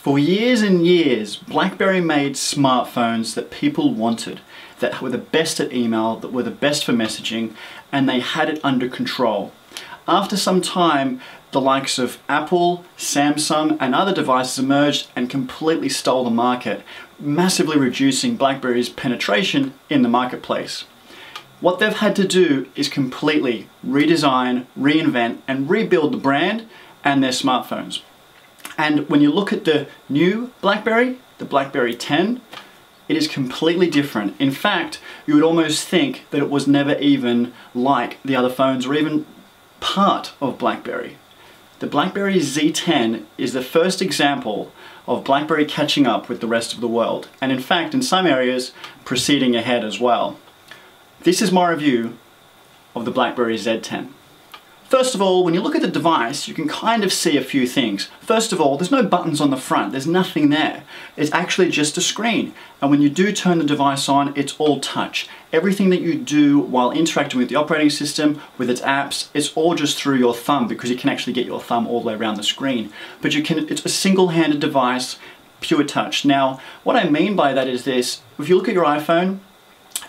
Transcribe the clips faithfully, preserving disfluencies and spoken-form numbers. For years and years, BlackBerry made smartphones that people wanted, that were the best at email, that were the best for messaging, and they had it under control. After some time, the likes of Apple, Samsung, and other devices emerged and completely stole the market, massively reducing BlackBerry's penetration in the marketplace. What they've had to do is completely redesign, reinvent, and rebuild the brand and their smartphones. And when you look at the new BlackBerry, the BlackBerry ten, it is completely different. In fact, you would almost think that it was never even like the other phones or even part of BlackBerry. The BlackBerry Z ten is the first example of BlackBerry catching up with the rest of the world, and in fact, in some areas, proceeding ahead as well. This is my review of the BlackBerry Z ten. First of all, when you look at the device, you can kind of see a few things. First of all, there's no buttons on the front, there's nothing there. It's actually just a screen. And when you do turn the device on, it's all touch. Everything that you do while interacting with the operating system, with its apps, it's all just through your thumb, because you can actually get your thumb all the way around the screen. But you can, it's a single-handed device, pure touch. Now, what I mean by that is this, if you look at your iPhone,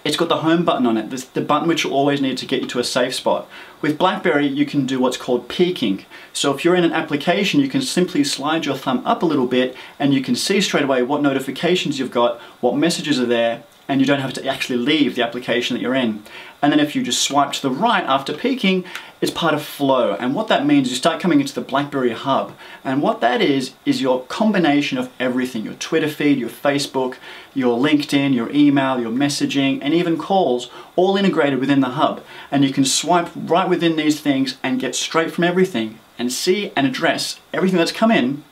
it's got the home button on it, the button which you always need to get you to a safe spot. With BlackBerry, you can do what's called peeking. So if you're in an application, you can simply slide your thumb up a little bit and you can see straight away what notifications you've got, what messages are there, and you don't have to actually leave the application that you're in. And then if you just swipe to the right after peeking, it's part of flow. And what that means is you start coming into the BlackBerry Hub. And what that is, is your combination of everything, your Twitter feed, your Facebook, your LinkedIn, your email, your messaging, and even calls, all integrated within the Hub. And you can swipe right within these things and get straight from everything and see and address everything that's come in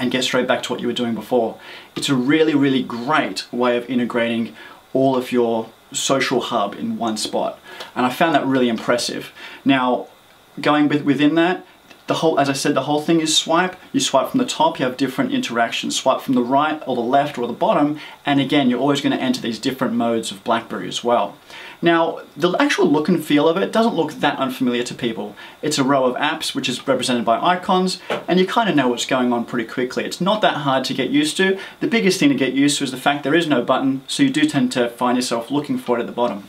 and get straight back to what you were doing before. It's a really, really great way of integrating all of your social hub in one spot. And I found that really impressive. Now, going within that, the whole, as I said, the whole thing is swipe. You swipe from the top, you have different interactions. Swipe from the right or the left or the bottom, and again, you're always gonna enter these different modes of BlackBerry as well. Now, the actual look and feel of it doesn't look that unfamiliar to people. It's a row of apps, which is represented by icons, and you kind of know what's going on pretty quickly. It's not that hard to get used to. The biggest thing to get used to is the fact there is no button, so you do tend to find yourself looking for it at the bottom.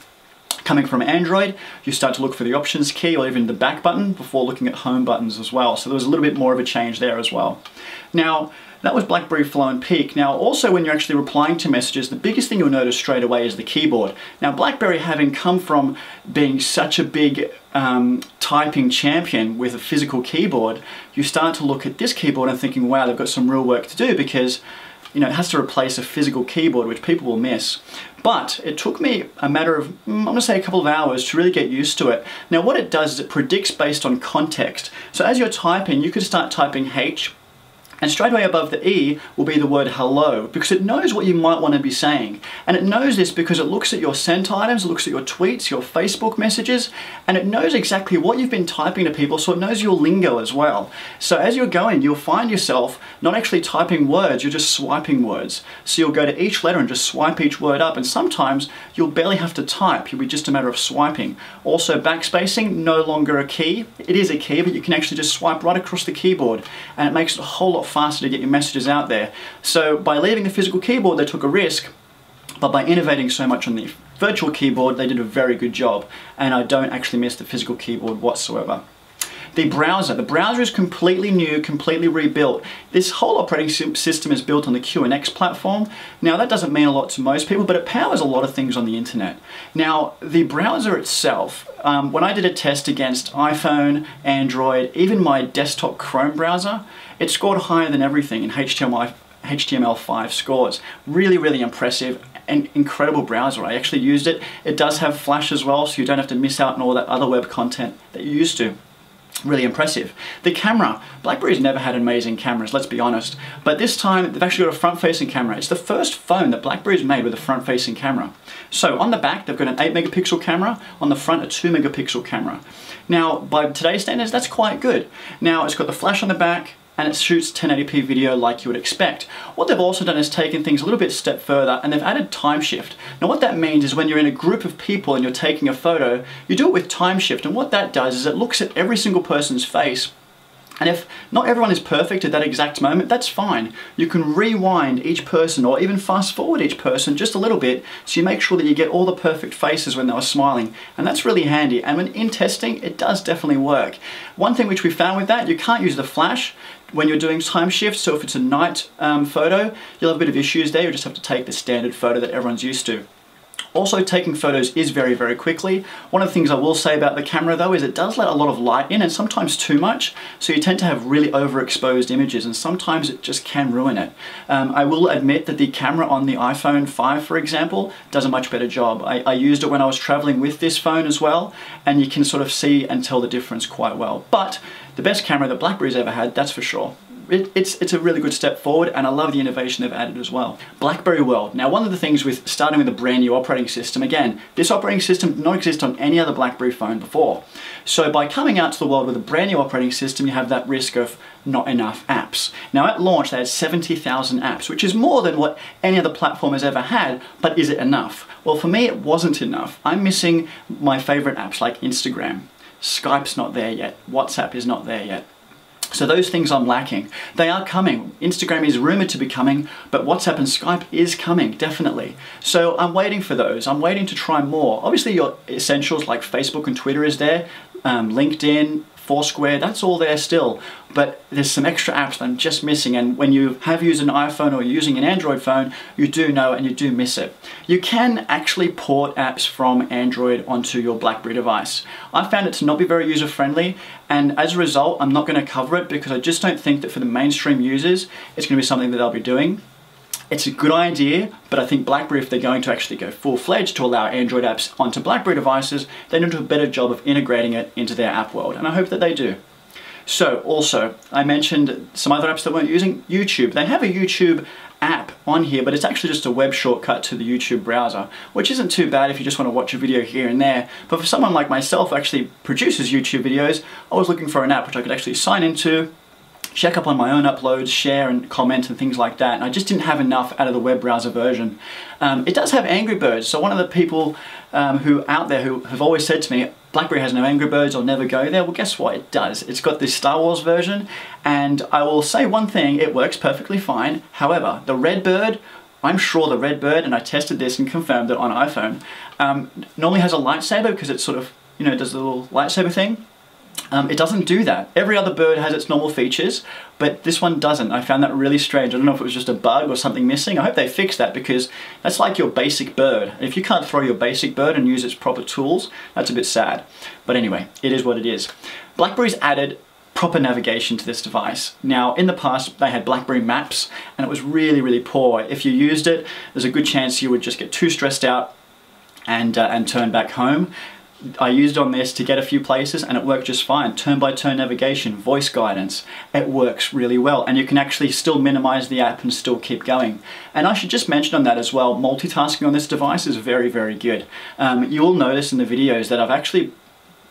Coming from Android, you start to look for the options key or even the back button before looking at home buttons as well. So there was a little bit more of a change there as well. Now, that was BlackBerry Flow and Peak. Now, also when you're actually replying to messages, the biggest thing you'll notice straight away is the keyboard. Now, BlackBerry, having come from being such a big um, typing champion with a physical keyboard, you start to look at this keyboard and thinking, wow, they've got some real work to do, because you know, it has to replace a physical keyboard, which people will miss. But it took me a matter of, I'm gonna say a couple of hours to really get used to it. Now what it does is it predicts based on context. So as you're typing, you could start typing H, and straight away above the E will be the word hello, because it knows what you might want to be saying. And it knows this because it looks at your sent items, it looks at your tweets, your Facebook messages, and it knows exactly what you've been typing to people, so it knows your lingo as well. So as you're going, you'll find yourself not actually typing words, you're just swiping words. So you'll go to each letter and just swipe each word up, and sometimes you'll barely have to type, it'll be just a matter of swiping. Also, backspacing, no longer a key. It is a key, but you can actually just swipe right across the keyboard, and it makes it a whole lot faster to get your messages out there. So by leaving the physical keyboard, they took a risk, but by innovating so much on the virtual keyboard, they did a very good job, and I don't actually miss the physical keyboard whatsoever. The browser. The browser is completely new, completely rebuilt. This whole operating system is built on the Q N X platform. Now that doesn't mean a lot to most people, but it powers a lot of things on the internet. Now the browser itself, um, when I did a test against iPhone, Android, even my desktop Chrome browser, it scored higher than everything in H T M L five scores. Really, really impressive. An incredible browser. I actually used it. It does have Flash as well, so you don't have to miss out on all that other web content that you used to. Really impressive. The camera. BlackBerry's never had amazing cameras, let's be honest. But this time, they've actually got a front-facing camera. It's the first phone that BlackBerry's made with a front-facing camera. So on the back, they've got an eight megapixel camera. On the front, a two megapixel camera. Now, by today's standards, that's quite good. Now, it's got the flash on the back, and it shoots ten eighty p video like you would expect. What they've also done is taken things a little bit step further, and they've added time shift. Now what that means is when you're in a group of people and you're taking a photo, you do it with time shift, and what that does is it looks at every single person's face And if not everyone is perfect at that exact moment, that's fine. You can rewind each person or even fast forward each person just a little bit so you make sure that you get all the perfect faces when they were smiling. And that's really handy. And when in testing, it does definitely work. One thing which we found with that, you can't use the flash when you're doing time shifts. So if it's a night um, photo, you'll have a bit of issues there. You just have to take the standard photo that everyone's used to. Also, taking photos is very, very quickly. One of the things I will say about the camera though is it does let a lot of light in, and sometimes too much, so you tend to have really overexposed images, and sometimes it just can ruin it. Um, I will admit that the camera on the iPhone five, for example, does a much better job. I, I used it when I was traveling with this phone as well, and you can sort of see and tell the difference quite well. But the best camera that BlackBerry's ever had, that's for sure. It, it's, it's a really good step forward, and I love the innovation they've added as well. BlackBerry World. Now, one of the things with starting with a brand new operating system, again, this operating system did not exist on any other BlackBerry phone before. So by coming out to the world with a brand new operating system, you have that risk of not enough apps. Now at launch, they had seventy thousand apps, which is more than what any other platform has ever had, but is it enough? Well, for me, it wasn't enough. I'm missing my favorite apps like Instagram. Skype's not there yet. WhatsApp is not there yet. So those things I'm lacking. They are coming. Instagram is rumored to be coming, but WhatsApp and Skype is coming, definitely. So I'm waiting for those. I'm waiting to try more. Obviously your essentials like Facebook and Twitter is there, um, LinkedIn, Foursquare, that's all there still. But there's some extra apps that I'm just missing, and when you have used an iPhone or using an Android phone, you do know and you do miss it. You can actually port apps from Android onto your BlackBerry device. I found it to not be very user-friendly, and as a result, I'm not going to cover it because I just don't think that for the mainstream users, it's going to be something that they'll be doing. It's a good idea, but I think BlackBerry, if they're going to actually go full-fledged to allow Android apps onto BlackBerry devices, they need to do a better job of integrating it into their app world, and I hope that they do. So also, I mentioned some other apps that weren't using. YouTube. They have a YouTube app on here, but it's actually just a web shortcut to the YouTube browser, which isn't too bad if you just want to watch a video here and there. But for someone like myself who actually produces YouTube videos, I was looking for an app which I could actually sign into, check up on my own uploads, share and comment and things like that, and I just didn't have enough out of the web browser version. Um, it does have Angry Birds, so one of the people um, who out there who have always said to me, BlackBerry has no Angry Birds, I'll never go there. Well, guess what? It does. It's got this Star Wars version, and I will say one thing, it works perfectly fine. However, the red bird, I'm sure the red bird, and I tested this and confirmed it on iPhone, um, normally has a lightsaber because it sort of, you know, does the little lightsaber thing. Um, it doesn't do that. Every other bird has its normal features, but this one doesn't. I found that really strange. I don't know if it was just a bug or something missing. I hope they fix that, because that's like your basic bird. If you can't throw your basic bird and use its proper tools, that's a bit sad. But anyway, it is what it is. BlackBerry's added proper navigation to this device. Now, in the past, they had BlackBerry Maps, and it was really, really poor. If you used it, there's a good chance you would just get too stressed out and, uh, and turn back home. I used on this to get a few places and it worked just fine. Turn-by-turn navigation, voice guidance, it works really well, and you can actually still minimize the app and still keep going. And I should just mention on that as well, multitasking on this device is very, very good. Um, you'll notice in the videos that I've actually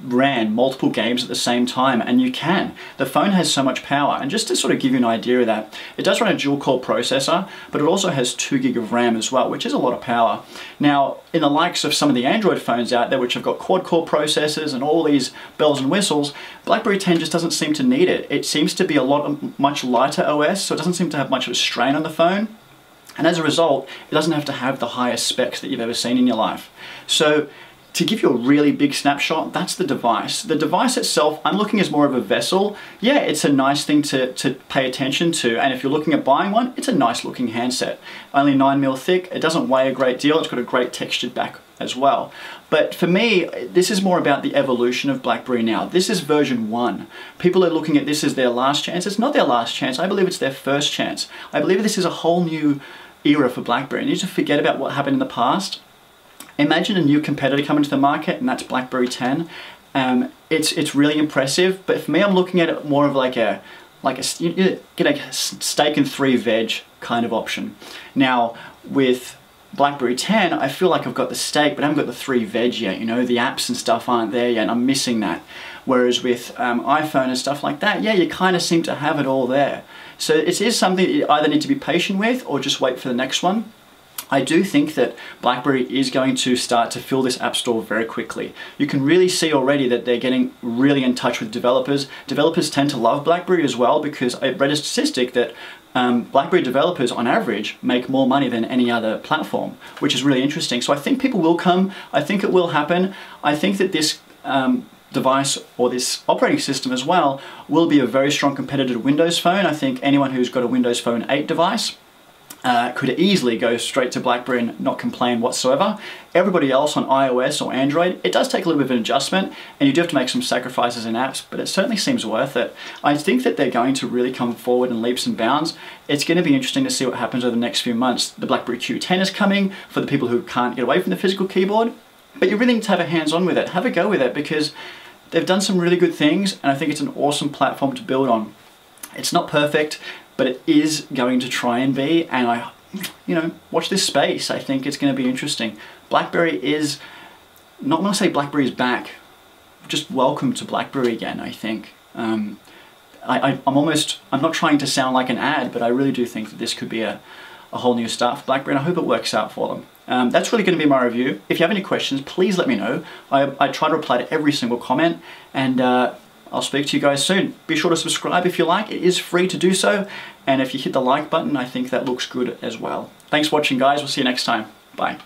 ran multiple games at the same time, and you can. The phone has so much power, and just to sort of give you an idea of that, it does run a dual-core processor, but it also has two gig of RAM as well, which is a lot of power. Now, in the likes of some of the Android phones out there, which have got quad-core processors and all these bells and whistles, BlackBerry ten just doesn't seem to need it. It seems to be a lot of much lighter O S, so it doesn't seem to have much of a strain on the phone, and as a result, it doesn't have to have the highest specs that you've ever seen in your life. So, to give you a really big snapshot, that's the device. The device itself, I'm looking as more of a vessel. Yeah, it's a nice thing to, to pay attention to, and if you're looking at buying one, it's a nice looking handset. Only nine mil thick, it doesn't weigh a great deal, it's got a great textured back as well. But for me, this is more about the evolution of BlackBerry now. This is version one. People are looking at this as their last chance. It's not their last chance, I believe it's their first chance. I believe this is a whole new era for BlackBerry. You need to forget about what happened in the past. Imagine a new competitor coming to the market, and that's BlackBerry ten. Um, it's it's really impressive, but for me, I'm looking at it more of like a like a you get a steak and three veg kind of option. Now with BlackBerry ten, I feel like I've got the steak, but I haven't got the three veg yet. You know, the apps and stuff aren't there yet, and I'm missing that. Whereas with um, iPhone and stuff like that, yeah, you kind of seem to have it all there. So it is something that you either need to be patient with or just wait for the next one. I do think that BlackBerry is going to start to fill this app store very quickly. You can really see already that they're getting really in touch with developers. Developers tend to love BlackBerry as well, because I read a statistic that um, BlackBerry developers on average make more money than any other platform, which is really interesting. So I think people will come. I think it will happen. I think that this um, device, or this operating system as well, will be a very strong competitor to Windows Phone. I think anyone who's got a Windows Phone eight device Uh, could easily go straight to BlackBerry and not complain whatsoever. Everybody else on iOS or Android, it does take a little bit of an adjustment, and you do have to make some sacrifices in apps, but it certainly seems worth it. I think that they're going to really come forward in leaps and bounds. It's going to be interesting to see what happens over the next few months. The BlackBerry Q ten is coming for the people who can't get away from the physical keyboard, but you really need to have a hands-on with it. Have a go with it, because they've done some really good things, and I think it's an awesome platform to build on. It's not perfect, but it is going to try and be, and I, you know, watch this space. I think it's going to be interesting. BlackBerry is, not want to say BlackBerry's back, just welcome to BlackBerry again, I think. Um, I, I, I'm almost, I'm not trying to sound like an ad, but I really do think that this could be a, a whole new start for BlackBerry, and I hope it works out for them. Um, that's really going to be my review. If you have any questions, please let me know. I, I try to reply to every single comment, and uh, I'll speak to you guys soon. Be sure to subscribe if you like. It is free to do so. And if you hit the like button, I think that looks good as well. Thanks for watching, guys. We'll see you next time. Bye.